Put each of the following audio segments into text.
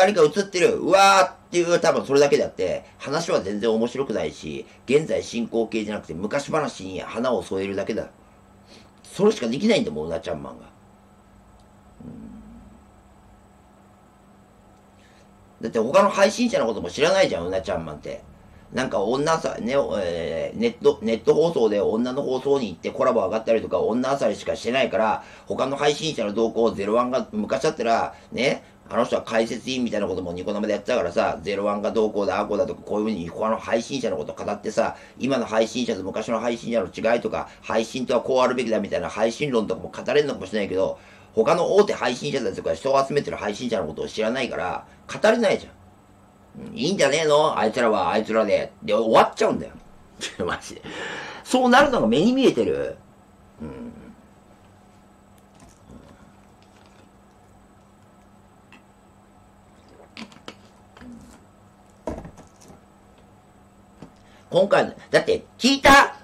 誰か映ってる、うわーっていう、多分それだけであって、話は全然面白くないし、現在進行形じゃなくて昔話に花を添えるだけだ。それしかできないんだもん、うなちゃんマンが。だって他の配信者のことも知らないじゃん、うなちゃんマンって。なんか女朝、ね、ネット放送で女の放送に行ってコラボ上がったりとか、女朝しかしてないから、他の配信者の動向を01が昔だったら、ね、あの人は解説委員みたいなこともニコ生でやってたからさ、01がどうこうだ、ああこうだとか、こういう風に他の配信者のこと語ってさ、今の配信者と昔の配信者の違いとか、配信とはこうあるべきだみたいな配信論とかも語れるのかもしれないけど、他の大手配信者たちとか人を集めてる配信者のことを知らないから、語れないじゃん。いいんじゃねえのあいつらはあいつらで。で、終わっちゃうんだよ。マジで。そうなるのが目に見えてる。うん。今回、だって、聞いた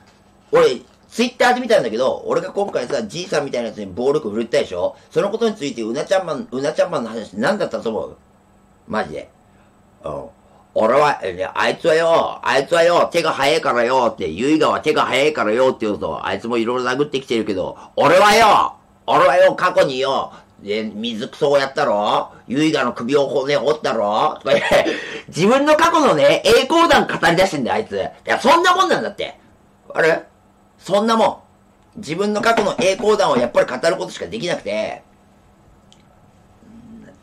俺、ツイッターで見たんだけど、俺が今回さ、じいさんみたいなやつに暴力振るったでしょ？そのことについて、うなちゃんマンの話何だったと思う？マジで。俺は、あいつはよ、手が早いからよって、ゆいがは手が早いからよって言うと、あいつもいろいろ殴ってきてるけど、俺はよ、過去によ、水くそをやったろ、ゆいがの首を骨折ったろ、とか自分の過去のね、栄光談語り出してんだよ、あいつ。いや、そんなもんなんだって。あれ？そんなもん。自分の過去の栄光談をやっぱり語ることしかできなくて、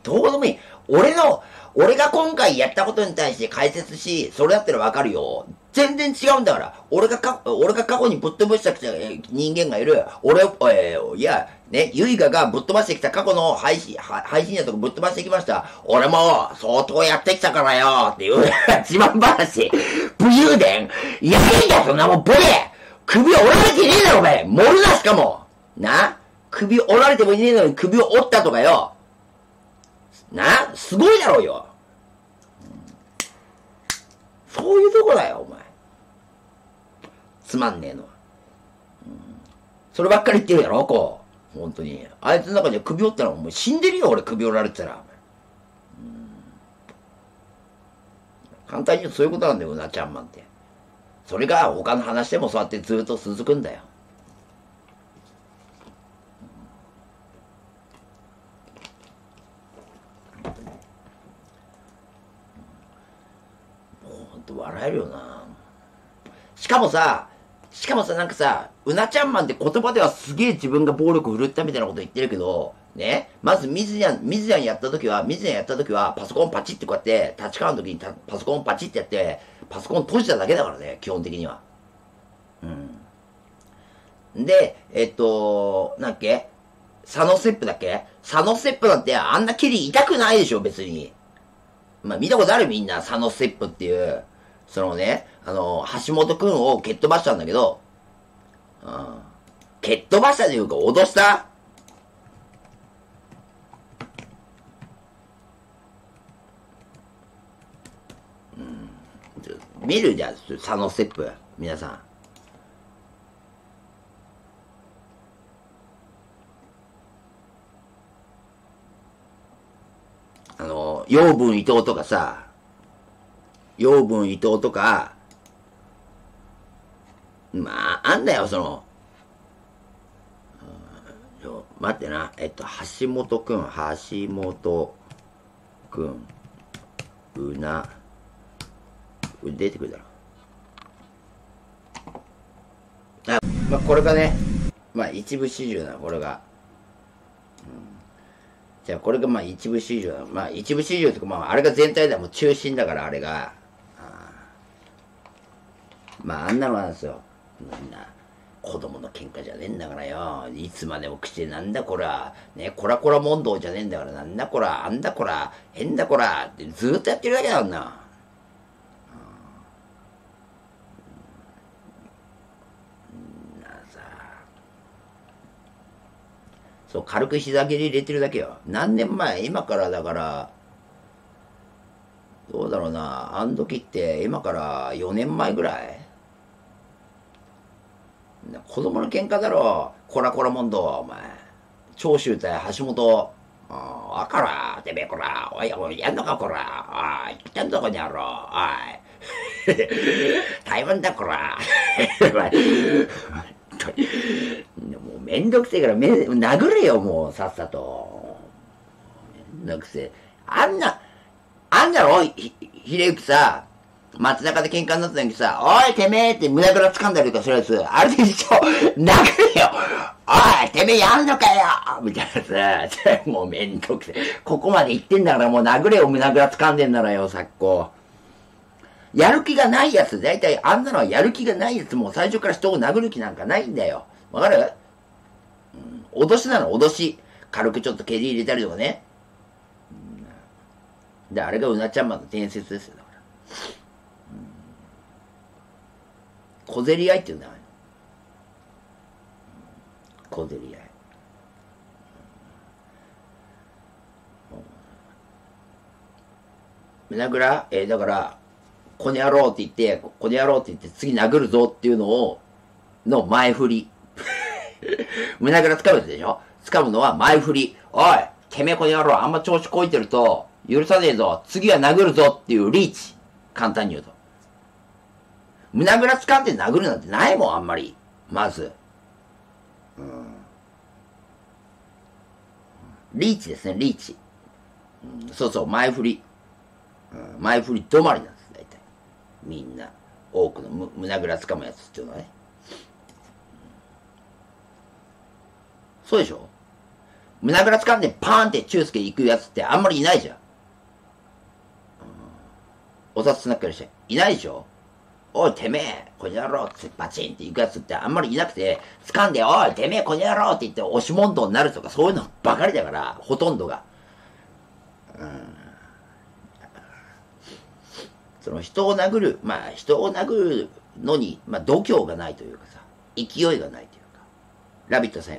どうでもいい。俺が今回やったことに対して解説し、それだったらわかるよ。全然違うんだから。俺が過去にぶっ飛ばしてきた人間がいる。ゆいかがぶっ飛ばしてきた過去の配信者とかぶっ飛ばしてきました。俺も相当やってきたからよ。っていう自慢話。武勇伝いやいいんだよ、そんなもん。ボレー首折られてねえだろ、お前。盛るな、しかも。な首折られてもいねえのに首を折ったとかよ。なすごいだろうよ。そういうとこだよ、お前。つまんねえのは。そればっかり言ってるやろ、こう。本当に。あいつの中で首折ったら、もう死んでるよ、俺、首折られてたら。簡単に言うとそういうことなんだよ、うなちゃんマンって。それが他の話でもそうやってずっと続くんだよ。笑えるよな。しかもさ、なんかさ、うなちゃんマンって言葉ではすげえ自分が暴力振るったみたいなこと言ってるけど、ね、まず水谷やった時は、パソコンパチってこうやって、立ち替わる時にパソコンパチってやって、パソコン閉じただけだからね、基本的には。うん。で、なんだっけ？サノステップだっけ？サノステップなんてあんな蹴り痛くないでしょ、別に。まあ、見たことあるみんな、サノステップっていう。そのね、橋本くんを蹴っ飛ばしたんだけど、うん、蹴っ飛ばしたというか、脅したうん。見るじゃん、サノステップ、皆さん。養分伊藤とかさ、養分伊藤とか、まあ、あんだよ、その、待ってな、橋本くん、うな、出てくるだろ。あ、まあ、これがね、まあ、一部始終な、これが。じゃあ、これがまあ、一部始終だ。まあ、一部始終とか、まあ、あれが全体ではもう中心だから、あれが。まあ、あんなのなんですよ。みんな、子供の喧嘩じゃねえんだからよ。いつまでも口で、なんだこら、ね、コラコラ問答じゃねえんだから、なんだこら、あんだこら、変だこら、ってずーっとやってるだけだもんな。そう、軽く膝蹴り入れてるだけよ。何年前？今からだから、どうだろうな。あの時って、今から4年前ぐらい？子供の喧嘩だろ。コラコラ問答、お前。長州対橋本、あこら、てめえこら、おいおい、やんのかこら、おい、来たんどこにあろう、おい、台湾だこら、もうめんどくせえから殴れよ、もうさっさと。めんどくせえ。あんなおい、ひれゆきさ、街中で喧嘩になった時さ、おい、てめえって胸ぐら掴んだりとかするやつ、あれでしょ、殴れよ、おい、てめえやんのかよみたいなさ、もうめんどくせえ。ここまで言ってんだからもう殴れよ、胸ぐら掴んでんならよ、さっこ。やる気がないやつ、だいたいあんなのはやる気がないやつ、もう最初から人を殴る気なんかないんだよ。わかる？うん、脅しなの、脅し。軽くちょっと蹴り入れたりとかね。で、あれがうなちゃんまの伝説ですよ、だから。小競り合いっていうんだよ。小競り合い。胸ぐら、だから、この野郎って言って、この野郎って言って、次殴るぞっていうのを、の前振り。胸ぐら掴むでしょ？掴むのは前振り。おい、てめえこの野郎、あんま調子こいてると、許さねえぞ、次は殴るぞっていうリーチ。簡単に言うと。胸ぐら掴んで殴るなんてないもん、あんまり。まず。リーチですね、リーチ。そうそう、前振り。前振り止まりなんです、大体。みんな、多くの胸ぐら掴むやつっていうのはね。そうでしょ？胸ぐら掴んでパーンってチュースケ行くやつってあんまりいないじゃん。お札つなっかりして、いないでしょ？おい、てめえ、この野郎ってバチンって行くやつってあんまりいなくて、掴んで、おい、てめえ、この野郎って言って押し問答になるとか、そういうのばかりだから、ほとんどが。その人を殴る、まあ、人を殴るのに、まあ、度胸がないというかさ、勢いがないというか、ラビットさん